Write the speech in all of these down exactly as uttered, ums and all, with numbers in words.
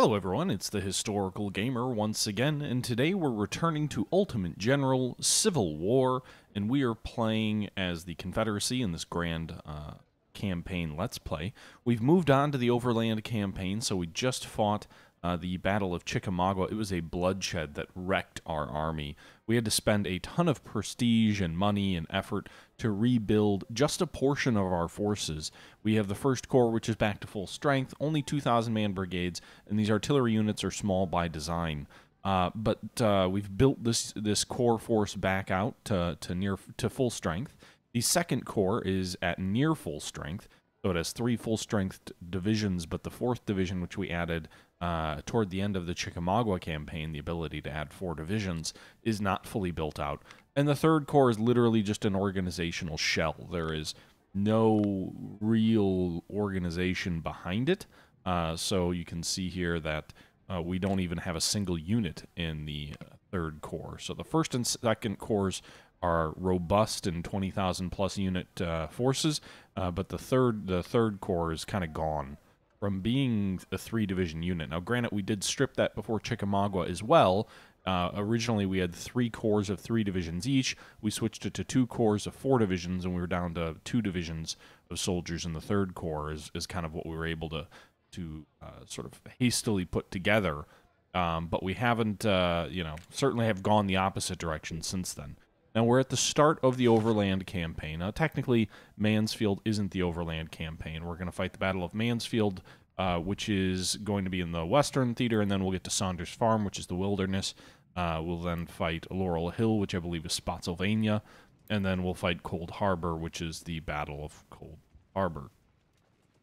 Hello everyone, it's the Historical Gamer once again, and today we're returning to Ultimate General: Civil War, and we are playing as the Confederacy in this grand uh, campaign Let's Play. We've moved on to the Overland Campaign, so we just fought uh, the Battle of Chickamauga. It was a bloodshed that wrecked our army. We had to spend a ton of prestige and money and effort to rebuild just a portion of our forces. We have the first Corps, which is back to full strength, only two thousand man brigades, and these artillery units are small by design. Uh, but uh, we've built this this Corps force back out to, to near to full strength. The second Corps is at near full strength, so it has three full strength divisions, but the fourth division, which we added uh, toward the end of the Chickamauga campaign, the ability to add four divisions, is not fully built out. And the third Corps is literally just an organizational shell. There is no real organization behind it. Uh, so you can see here that uh, we don't even have a single unit in the third Corps. So the first and second Corps are robust and twenty thousand plus unit uh, forces, uh, but the third the third Corps is kind of gone from being a three division unit. Now, granted, we did strip that before Chickamauga as well. Uh, originally, we had three corps of three divisions each. We switched it to two corps of four divisions, and we were down to two divisions of soldiers in the third corps is, is kind of what we were able to, to uh, sort of hastily put together. Um, but we haven't, uh, you know, certainly have gone the opposite direction since then. Now, we're at the start of the Overland Campaign. Now, technically, Mansfield isn't the Overland Campaign. We're going to fight the Battle of Mansfield, uh, which is going to be in the Western Theater, and then we'll get to Saunders Farm, which is the Wilderness. Uh, we'll then fight Laurel Hill, which I believe is Spotsylvania, and then we'll fight Cold Harbor, which is the Battle of Cold Harbor.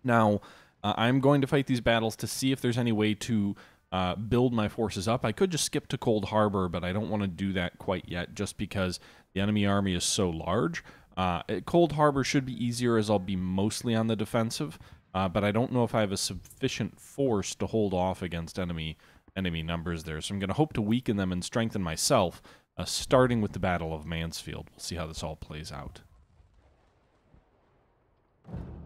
Now, uh, I'm going to fight these battles to see if there's any way to uh, build my forces up. I could just skip to Cold Harbor, but I don't want to do that quite yet, just because the enemy army is so large. Uh, Cold Harbor should be easier, as I'll be mostly on the defensive, uh, but I don't know if I have a sufficient force to hold off against enemy enemy numbers there, so I'm going to hope to weaken them and strengthen myself, uh, starting with the Battle of Mansfield. We'll see how this all plays out. So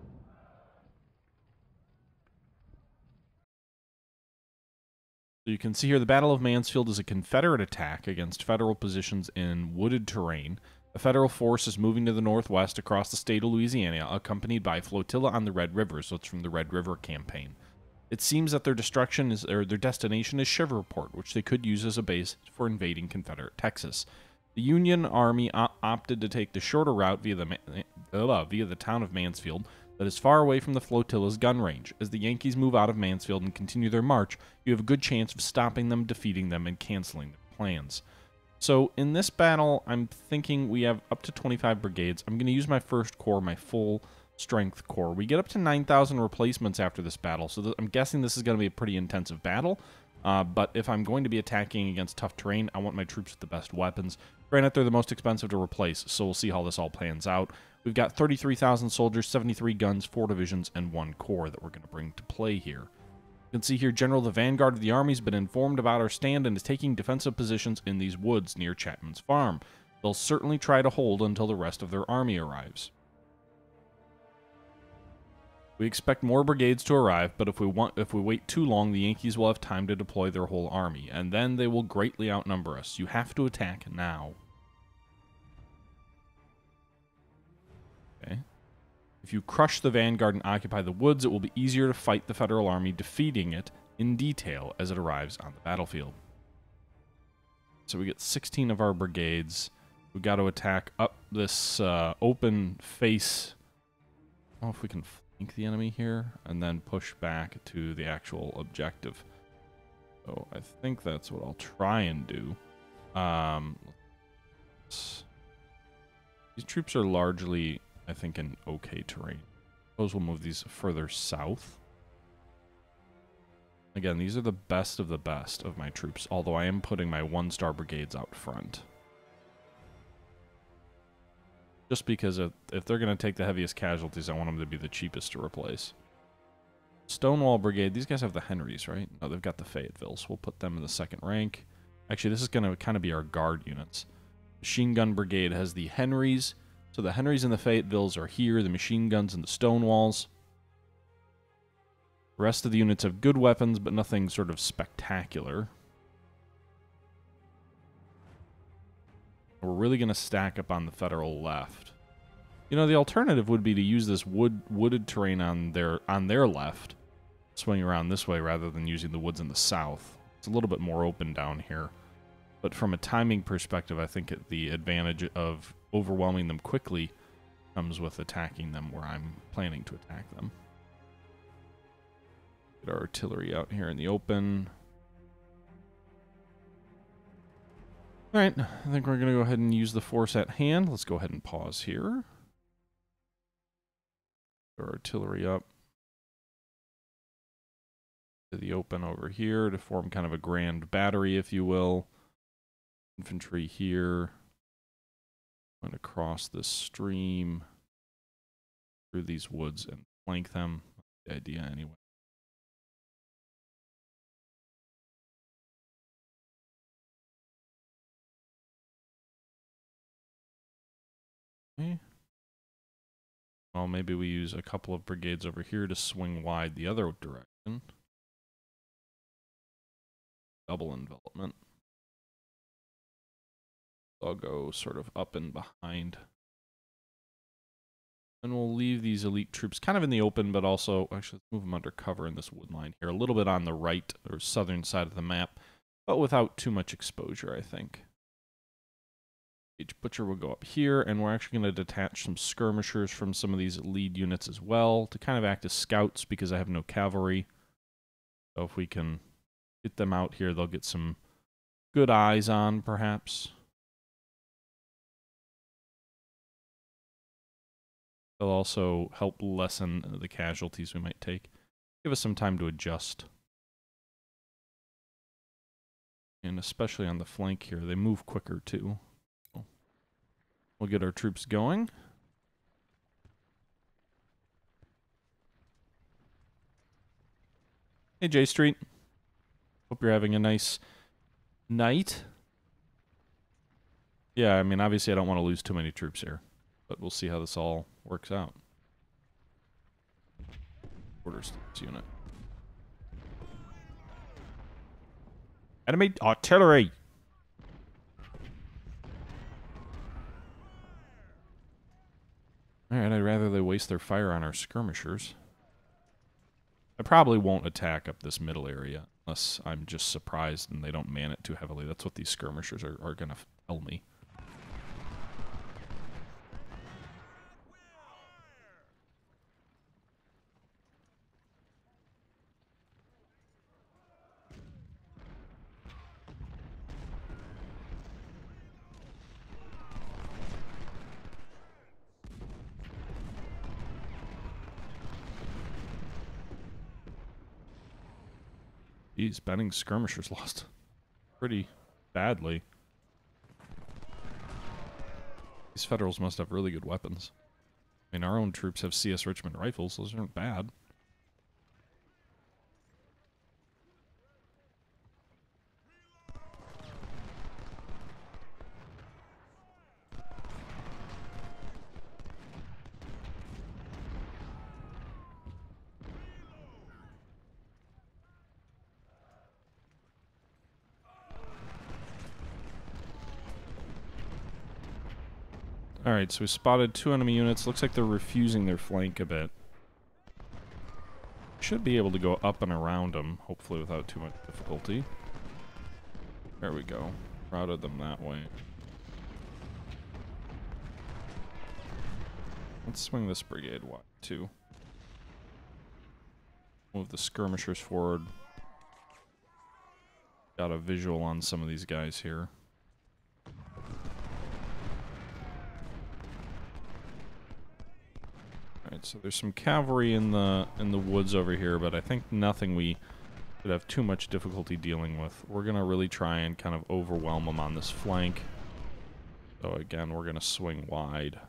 you can see here the Battle of Mansfield is a Confederate attack against federal positions in wooded terrain. A federal force is moving to the northwest across the state of Louisiana, accompanied by flotilla on the Red River, so it's from the Red River Campaign. It seems that their destruction is, or their destination is Shreveport, which they could use as a base for invading Confederate Texas. The Union Army op opted to take the shorter route via the uh, via the town of Mansfield, that is far away from the flotilla's gun range. As the Yankees move out of Mansfield and continue their march, you have a good chance of stopping them, defeating them, and canceling their plans. So in this battle, I'm thinking we have up to twenty-five brigades. I'm going to use my first corps, my full strength corps. We get up to nine thousand replacements after this battle, so th I'm guessing this is going to be a pretty intensive battle, uh, but if I'm going to be attacking against tough terrain, I want my troops with the best weapons. Granted, they're the most expensive to replace, so we'll see how this all plans out. We've got thirty-three thousand soldiers, seventy-three guns, four divisions, and one corps that we're going to bring to play here. You can see here, General, the vanguard of the army, has been informed about our stand and is taking defensive positions in these woods near Chapman's Farm. They'll certainly try to hold until the rest of their army arrives. We expect more brigades to arrive, but if we want, if we wait too long, the Yankees will have time to deploy their whole army, and then they will greatly outnumber us. You have to attack now. Okay. If you crush the vanguard and occupy the woods, it will be easier to fight the Federal Army, defeating it in detail as it arrives on the battlefield. So we get sixteen of our brigades. We've got to attack up this uh, open face. I don't know if we can the enemy here, and then push back to the actual objective. So I think that's what I'll try and do. Um, these troops are largely, I think, in okay terrain. I suppose we'll move these further south. Again, these are the best of the best of my troops, although I am putting my one-star brigades out front. Just because if they're going to take the heaviest casualties, I want them to be the cheapest to replace. Stonewall Brigade, these guys have the Henrys, right? No, they've got the Fayettevilles. We'll put them in the second rank. Actually, this is going to kind of be our guard units. Machine Gun Brigade has the Henrys. So the Henrys and the Fayettevilles are here, the machine guns and the Stonewalls. The rest of the units have good weapons, but nothing sort of spectacular. We're really going to stack up on the Federal left. You know, the alternative would be to use this wood, wooded terrain on their, on their left, swing around this way rather than using the woods in the south. It's a little bit more open down here. But from a timing perspective, I think it, the advantage of overwhelming them quickly comes with attacking them where I'm planning to attack them. Get our artillery out here in the open. All right, I think we're going to go ahead and use the force at hand. Let's go ahead and pause here. Get our artillery up to the open over here to form kind of a grand battery, if you will. Infantry here. Going to cross this stream through these woods and flank them. That's the idea, anyway. Well, maybe we use a couple of brigades over here to swing wide the other direction. Double envelopment. I'll go sort of up and behind. And we'll leave these elite troops kind of in the open, but also, actually, let's move them under cover in this wood line here. A little bit on the right or southern side of the map, but without too much exposure, I think. Each butcher will go up here, and we're actually going to detach some skirmishers from some of these lead units as well to kind of act as scouts because I have no cavalry. So if we can get them out here, they'll get some good eyes on, perhaps. They'll also help lessen the casualties we might take. Give us some time to adjust. And especially on the flank here, they move quicker too. We'll get our troops going. Hey, J Street. Hope you're having a nice night. Yeah, I mean, obviously I don't want to lose too many troops here, but we'll see how this all works out. Quarters unit. Enemy artillery! Alright, I'd rather they waste their fire on our skirmishers. I probably won't attack up this middle area, unless I'm just surprised and they don't man it too heavily. That's what these skirmishers are, are going to tell me. Jeez, Benning's skirmishers lost pretty badly. These Federals must have really good weapons. I mean, our own troops have C S Richmond rifles. Those aren't bad. Alright, so we spotted two enemy units. Looks like they're refusing their flank a bit. Should be able to go up and around them, hopefully without too much difficulty. There we go. Routed them that way. Let's swing this brigade wide, too. Move the skirmishers forward. Got a visual on some of these guys here. So there's some cavalry in the in the woods over here, but I think nothing we could have too much difficulty dealing with. We're going to really try and kind of overwhelm them on this flank. So again, we're going to swing wide.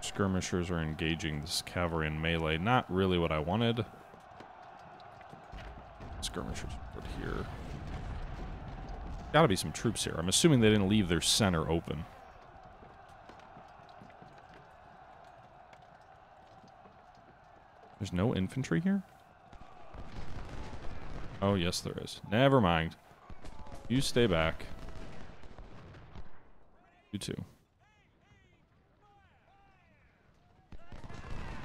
Skirmishers are engaging this cavalry in melee. Not really what I wanted. Skirmishers over here. got to be some troops here. I'm assuming they didn't leave their center open. There's no infantry here? Oh, yes, there is. Never mind. You stay back. You too.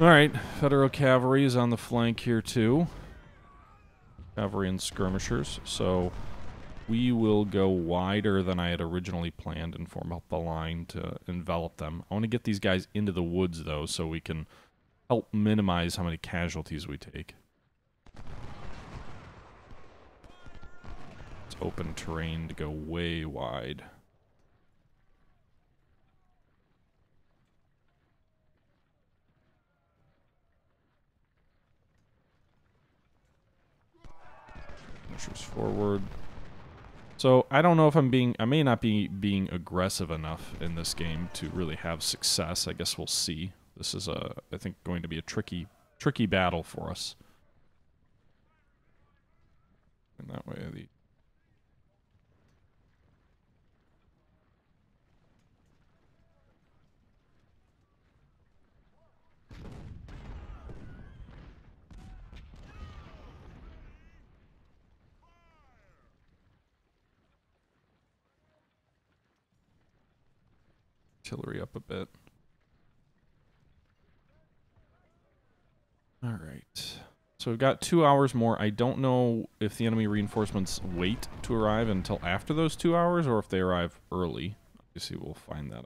All right, Federal Cavalry is on the flank here too. Cavalry and skirmishers, so we will go wider than I had originally planned and form up the line to envelop them. I want to get these guys into the woods though, so we can help minimize how many casualties we take. It's open terrain to go way wide. Forward. So I don't know if I'm being, I may not be being aggressive enough in this game to really have success. I guess we'll see. This is a, I think, going to be a tricky, tricky battle for us. And that way, the artillery up a bit. All right. So we've got two hours more. I don't know if the enemy reinforcements wait to arrive until after those two hours or if they arrive early. Obviously, we'll find that out.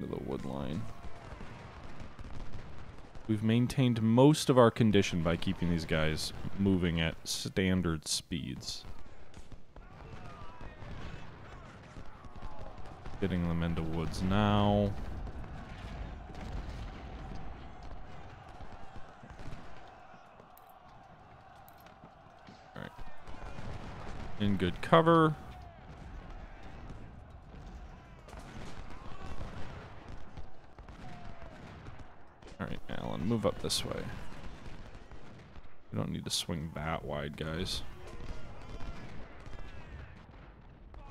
To the wood line. We've maintained most of our condition by keeping these guys moving at standard speeds. Getting them into woods now. All right. In good cover. Move up this way. We don't need to swing that wide, guys. All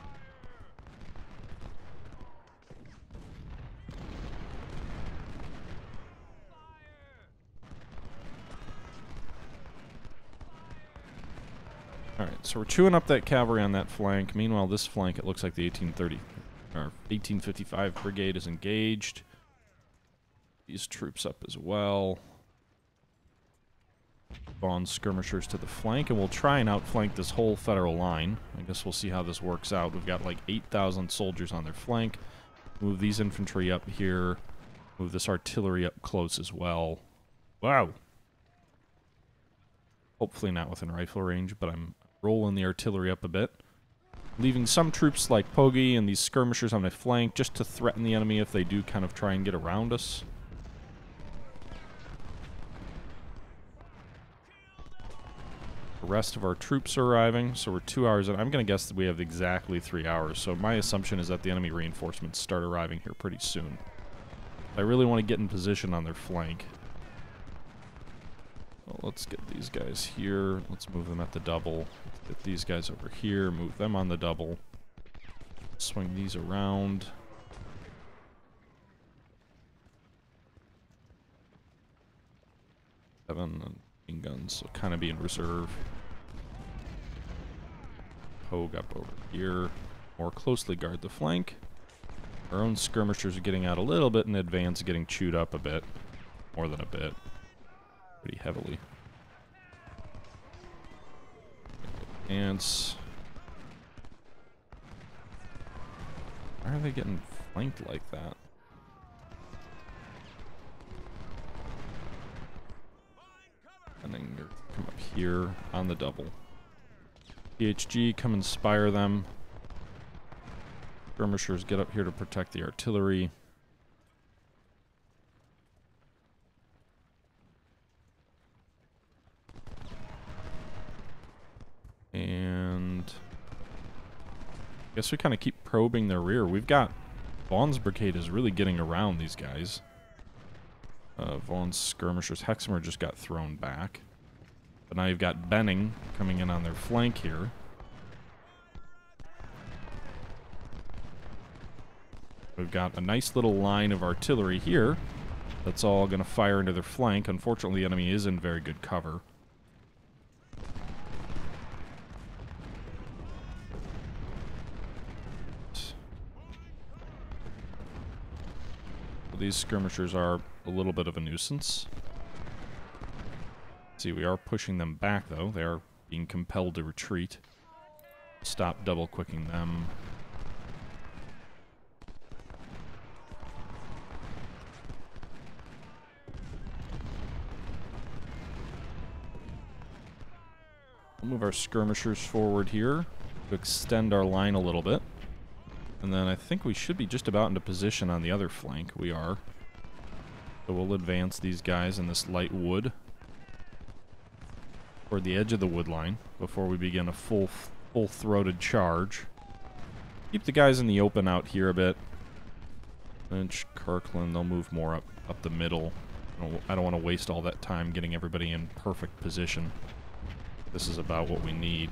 right, so we're chewing up that cavalry on that flank. Meanwhile, this flank, it looks like the eighteen thirty or eighteen fifty-five brigade is engaged. These troops up as well. Bond skirmishers to the flank, and we'll try and outflank this whole federal line. I guess we'll see how this works out. We've got like eight thousand soldiers on their flank. Move these infantry up here. Move this artillery up close as well. Wow! Hopefully not within rifle range, but I'm rolling the artillery up a bit. Leaving some troops like Poggy and these skirmishers on my flank just to threaten the enemy if they do kind of try and get around us. The rest of our troops are arriving, so we're two hours in. I'm going to guess that we have exactly three hours, so my assumption is that the enemy reinforcements start arriving here pretty soon. I really want to get in position on their flank. Well, let's get these guys here. Let's move them at the double. Let's get these guys over here. Move them on the double. Swing these around. Seven and guns will kind of be in reserve. Pogue up over here. More closely guard the flank. Our own skirmishers are getting out a little bit in advance, getting chewed up a bit. More than a bit. Pretty heavily. Ants. Why are they getting flanked like that? And then you're come up here on the double. P H G, come inspire them. Skirmishers, get up here to protect the artillery. And I guess we kind of keep probing their rear. We've got Vaughn's brigade is really getting around these guys. Uh, Vaughn's skirmishers. Hexamer just got thrown back. But now you've got Benning coming in on their flank here. We've got a nice little line of artillery here. That's all going to fire into their flank. Unfortunately, the enemy is in very good cover. Well, these skirmishers are a little bit of a nuisance. See, we are pushing them back, though. They are being compelled to retreat. Stop double-quicking them. Move our skirmishers forward here to extend our line a little bit. And then I think we should be just about into position on the other flank. We are. So we'll advance these guys in this light wood toward the edge of the wood line before we begin a full full-throated charge. Keep the guys in the open out here a bit. Lynch, Kirkland, they'll move more up, up the middle. I don't, I don't want to waste all that time getting everybody in perfect position. This is about what we need.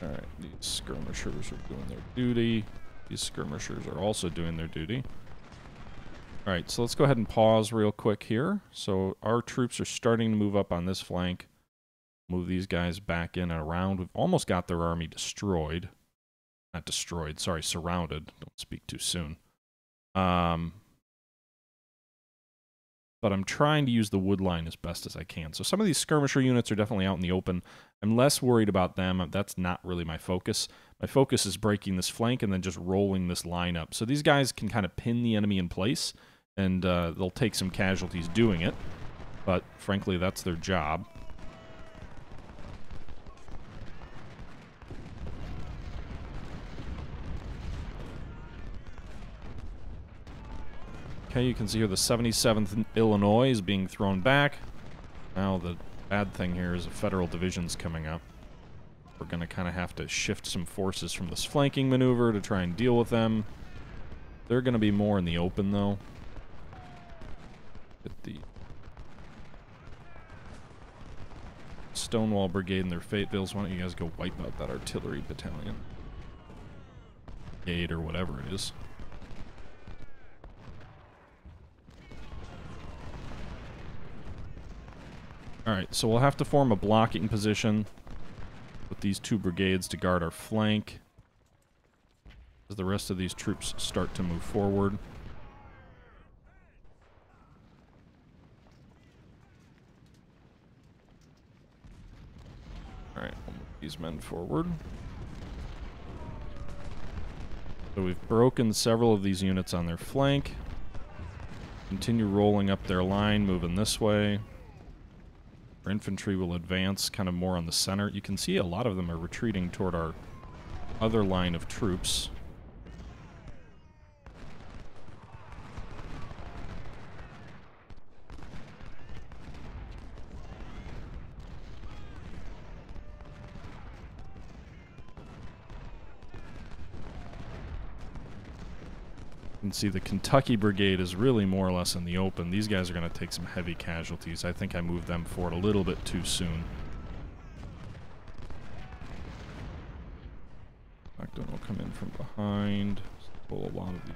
Alright, these skirmishers are doing their duty. These skirmishers are also doing their duty. Alright, so let's go ahead and pause real quick here. So our troops are starting to move up on this flank. Move these guys back in and around. We've almost got their army destroyed. Not destroyed, sorry, surrounded. Don't speak too soon. Um... But I'm trying to use the wood line as best as I can. So some of these skirmisher units are definitely out in the open. I'm less worried about them. That's not really my focus. My focus is breaking this flank and then just rolling this line up. So these guys can kind of pin the enemy in place, and uh, they'll take some casualties doing it. But frankly, that's their job. Okay, you can see here the seventy-seventh Illinois is being thrown back. Now the bad thing here is the federal division's coming up. We're going to kind of have to shift some forces from this flanking maneuver to try and deal with them. They're going to be more in the open, though. Get the Stonewall Brigade and their Fayettevilles. Why don't you guys go wipe out that artillery battalion? Brigade or whatever it is. Alright, so we'll have to form a blocking position with these two brigades to guard our flank as the rest of these troops start to move forward. Alright, we'll move these men forward. So we've broken several of these units on their flank. Continue rolling up their line, moving this way. Our infantry will advance kind of more on the center. You can see a lot of them are retreating toward our other line of troops. You can see the Kentucky Brigade is really more or less in the open. These guys are going to take some heavy casualties. I think I moved them forward a little bit too soon. Blackstone will come in from behind. Pull a lot of these.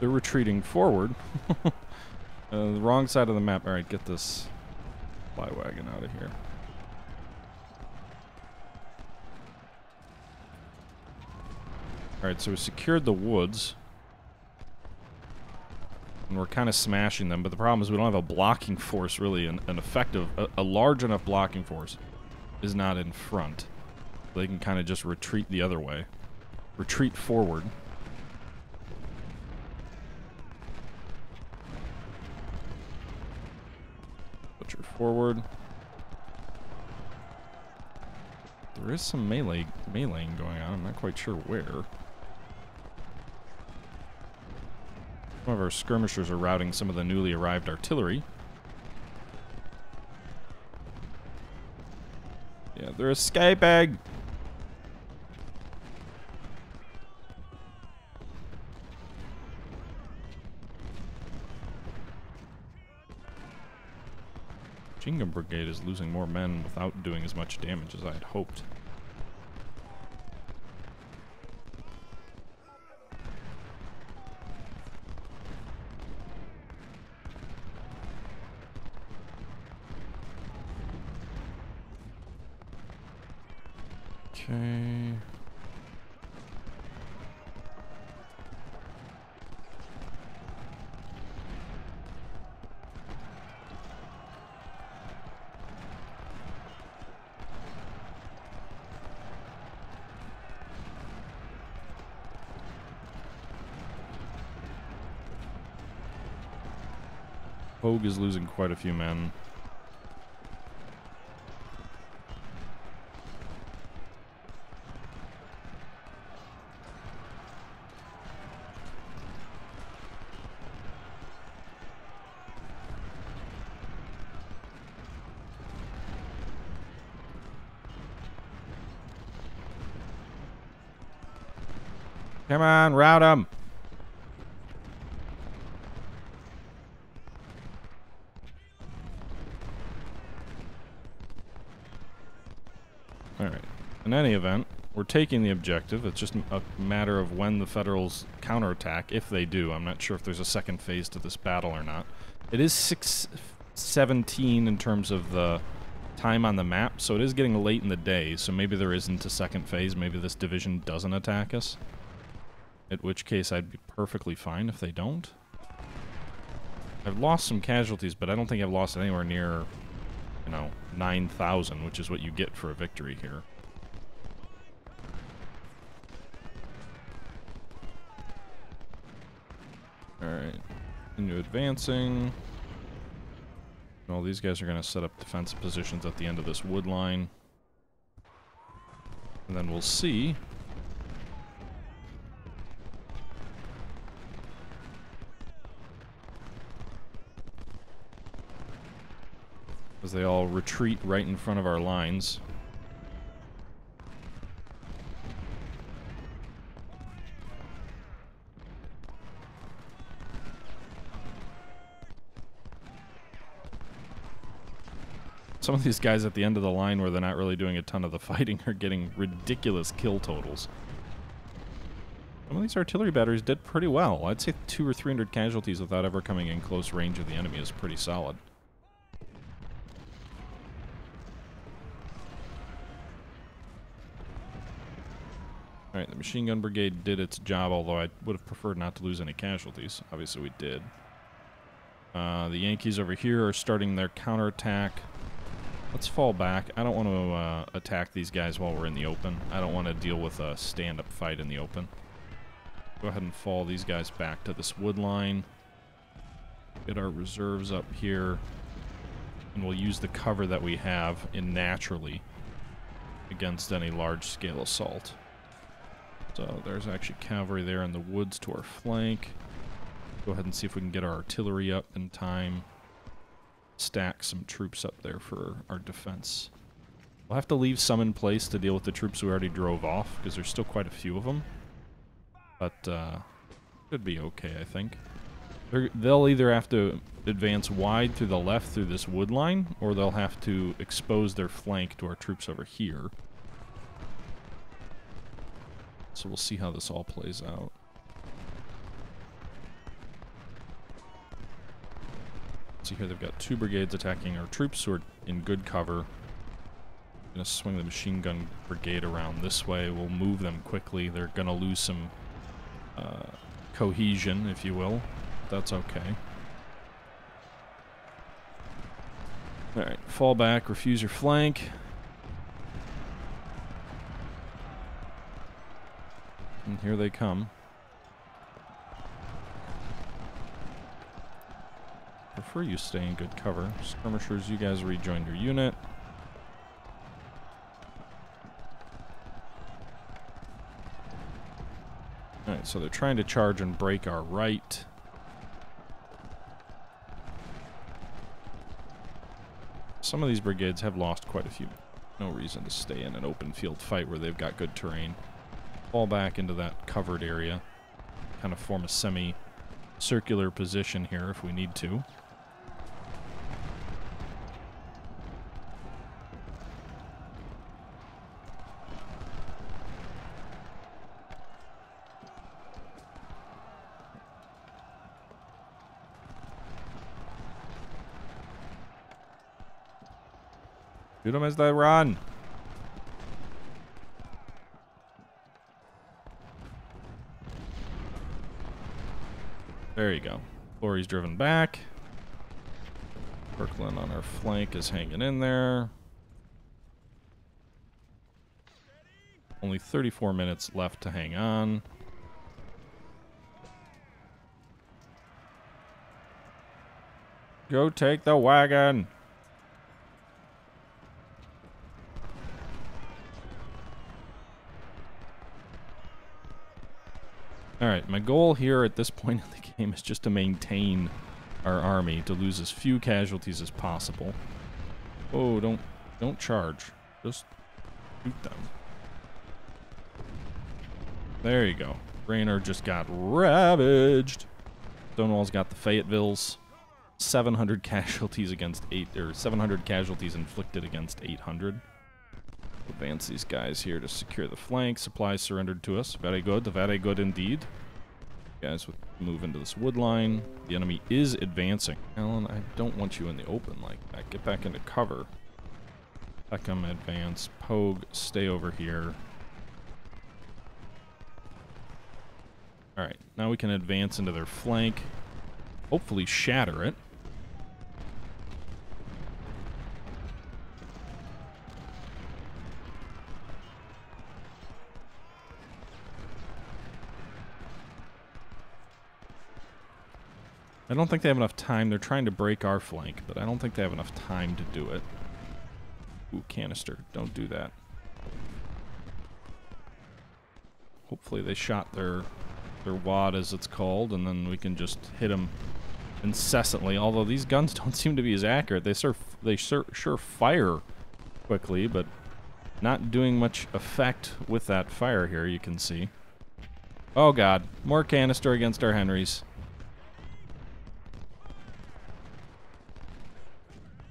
They're retreating forward. uh, the wrong side of the map. Alright, get this fly wagon out of here. Alright, so we secured the woods. And we're kind of smashing them, but the problem is we don't have a blocking force, really, an, an effective, a, a large enough blocking force is not in front. They can kind of just retreat the other way. Retreat forward. Archer forward. There is some melee meleeing going on. I'm not quite sure where. Some of our skirmishers are routing some of the newly arrived artillery. Yeah, they're escaping! Machine Gun Brigade is losing more men without doing as much damage as I had hoped. Okay. Hogue is losing quite a few men. Come on, rout them. Alright, in any event, we're taking the objective. It's just a matter of when the Federals counterattack, if they do. I'm not sure if there's a second phase to this battle or not. It is six seventeen in terms of the time on the map, so it is getting late in the day, so maybe there isn't a second phase. Maybe this division doesn't attack us. At which case, I'd be perfectly fine if they don't. I've lost some casualties, but I don't think I've lost anywhere near, you know, nine thousand, which is what you get for a victory here. Alright. Into advancing. All these guys are going to set up defensive positions at the end of this wood line. And then we'll see as they all retreat right in front of our lines. Some of these guys at the end of the line where they're not really doing a ton of the fighting are getting ridiculous kill totals. Some of these artillery batteries did pretty well. I'd say two or three hundred casualties without ever coming in close range of the enemy is pretty solid. Alright, the Machine Gun Brigade did its job, although I would have preferred not to lose any casualties. Obviously we did. Uh, the Yankees over here are starting their counterattack. Let's fall back. I don't want to uh, attack these guys while we're in the open. I don't want to deal with a stand-up fight in the open. Go ahead and fall these guys back to this wood line. Get our reserves up here. And we'll use the cover that we have in naturally against any large-scale assault. So there's actually cavalry there in the woods to our flank. Go ahead and see if we can get our artillery up in time. Stack some troops up there for our defense. We'll have to leave some in place to deal with the troops we already drove off, because there's still quite a few of them. But uh, should be okay, I think. They're, they'll either have to advance wide through the left through this wood line, or they'll have to expose their flank to our troops over here. So we'll see how this all plays out. See here, they've got two brigades attacking our troops who are in good cover. I'm gonna swing the Machine Gun Brigade around this way. We'll move them quickly. They're gonna lose some uh, cohesion, if you will. That's okay. Alright, fall back, refuse your flank. And here they come. prefer you stay in good cover. Skirmishers, you guys rejoined your unit. Alright, so they're trying to charge and break our right. Some of these brigades have lost quite a few. No reason to stay in an open field fight where they've got good terrain. Fall back into that covered area. Kind of form a semi-circular position here if we need to. Shoot them as they run. There you go. Lorry's driven back. Kirkland on our flank is hanging in there. Only thirty-four minutes left to hang on. Go take the wagon. Alright, my goal here at this point in the game is just to maintain our army, to lose as few casualties as possible. Oh, don't don't charge. Just shoot them. There you go. Raynor just got ravaged. Stonewall's got the Fayettevilles. seven hundred casualties against eight, or seven hundred casualties inflicted against eight hundred. Advance these guys here to secure the flank. Supplies surrendered to us. Very good, very good indeed. You guys would move into this wood line. The enemy is advancing. Alan, I don't want you in the open like that. Get back into cover. Peckham, advance. Pogue, stay over here. Alright, now we can advance into their flank. Hopefully shatter it. I don't think they have enough time. They're trying to break our flank, but I don't think they have enough time to do it. Ooh, canister. Don't do that. Hopefully they shot their their wad, as it's called, and then we can just hit them incessantly. Although these guns don't seem to be as accurate. They, sur they sur sure fire quickly, but not doing much effect with that fire here, you can see. Oh, God. More canister against our Henrys.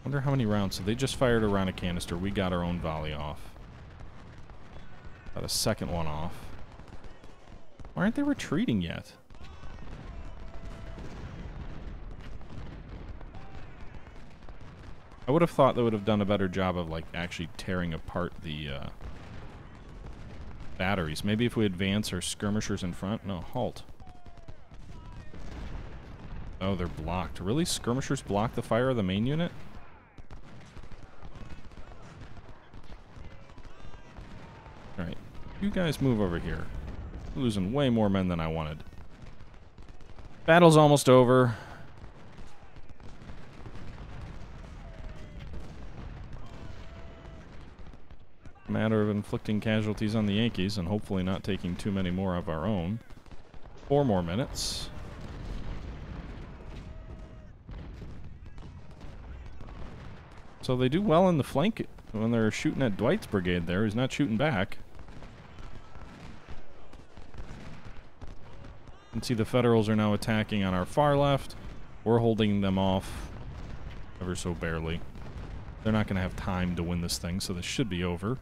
Wonder how many rounds. So they just fired a round of canister. We got our own volley off. Got a second one off. Why aren't they retreating yet? I would have thought they would have done a better job of like actually tearing apart the uh, batteries. Maybe if we advance our skirmishers in front. No, halt. Oh, they're blocked. Really? Skirmishers block the fire of the main unit? Alright, you guys move over here. I'm losing way more men than I wanted. Battle's almost over. Matter of inflicting casualties on the Yankees and hopefully not taking too many more of our own. Four more minutes. So they do well in the flank when they're shooting at Dwight's brigade there. He's not shooting back. You can see the Federals are now attacking on our far left. We're holding them off ever so barely. They're not going to have time to win this thing, so this should be over.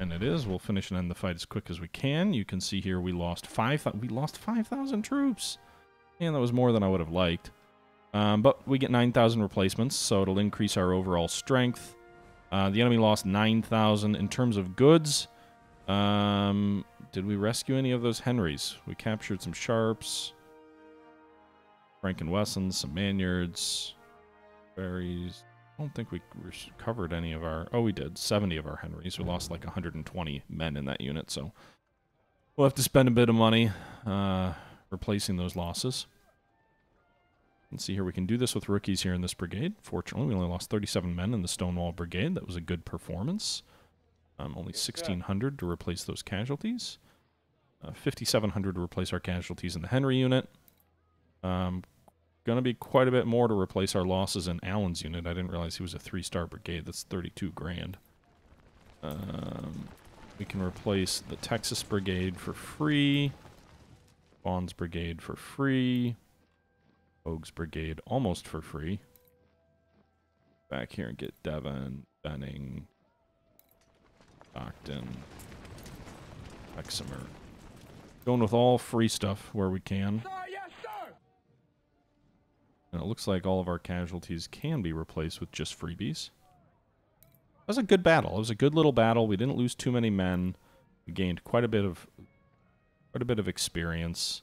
And it is. We'll finish and end the fight as quick as we can. You can see here we lost five thousand. We lost five thousand troops. Man, that was more than I would have liked. Um, but we get nine thousand replacements, so it'll increase our overall strength. Uh, the enemy lost nine thousand. In terms of goods, um, did we rescue any of those Henrys? We captured some Sharps, Frank and Wessons, some Manyards, Berries. I don't think we recovered any of our... Oh, we did. seventy of our Henrys. We lost like one hundred twenty men in that unit, so we'll have to spend a bit of money uh, replacing those losses. Let's see here. We can do this with rookies here in this brigade. Fortunately, we only lost thirty-seven men in the Stonewall Brigade. That was a good performance. Um, only sixteen hundred to replace those casualties. Uh, fifty-seven hundred to replace our casualties in the Henry unit. Um, going to be quite a bit more to replace our losses in Allen's unit. I didn't realize he was a three-star brigade. That's thirty-two grand. Um, we can replace the Texas Brigade for free. Bond's Brigade for free. Oak's Brigade almost for free. Back here and get Devon, Benning, Stockton, Exeter. Going with all free stuff where we can. Sir, yes, sir. And it looks like all of our casualties can be replaced with just freebies. That was a good battle. It was a good little battle. We didn't lose too many men. We gained quite a bit of quite a bit of experience.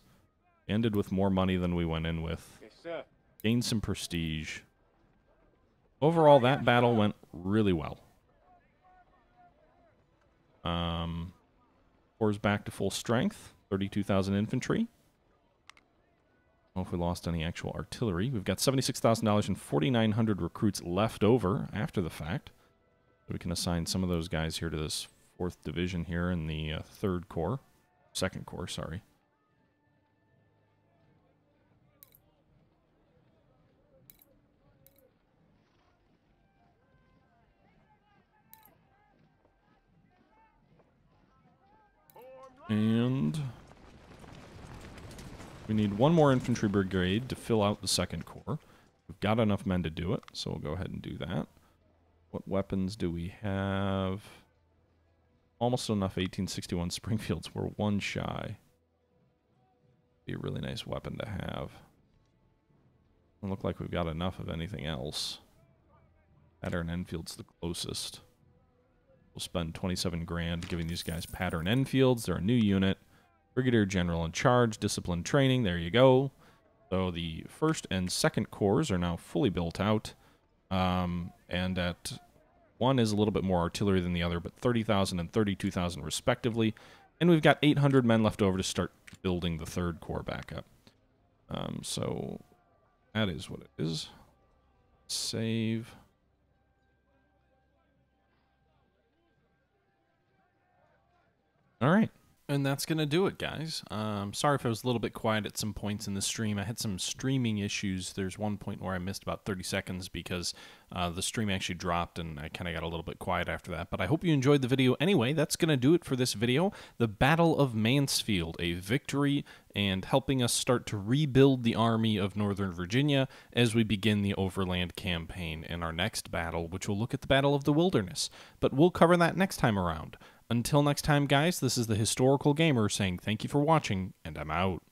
Ended with more money than we went in with. Yes, sir. Gained some prestige. Overall, that battle went really well. Um, Corps back to full strength. thirty-two thousand infantry. I don't know if we lost any actual artillery. We've got seventy-six thousand dollars and forty-nine hundred recruits left over after the fact. So we can assign some of those guys here to this fourth division here in the uh, third Corps. Second Corps, sorry. And we need one more infantry brigade to fill out the second corps. We've got enough men to do it, so we'll go ahead and do that. What weapons do we have? Almost enough eighteen sixty-one Springfields. We're one shy. Be a really nice weapon to have. Doesn't look like we've got enough of anything else. Pattern Enfield's the closest. We'll spend twenty-seven grand giving these guys Pattern Enfields. They're a new unit. Brigadier General in charge. Discipline training. There you go. So the first and second corps are now fully built out. Um, and at one is a little bit more artillery than the other, but thirty thousand and thirty-two thousand respectively. And we've got eight hundred men left over to start building the third corps back up. Um, so that is what it is. Save. All right, and that's going to do it, guys. Um, sorry if I was a little bit quiet at some points in the stream. I had some streaming issues. There's one point where I missed about thirty seconds because uh, the stream actually dropped, and I kind of got a little bit quiet after that. But I hope you enjoyed the video anyway. That's going to do it for this video. The Battle of Mansfield, a victory and helping us start to rebuild the Army of Northern Virginia as we begin the Overland Campaign in our next battle, which will look at the Battle of the Wilderness. But we'll cover that next time around. Until next time, guys, this is The Historical Gamer saying thank you for watching, and I'm out.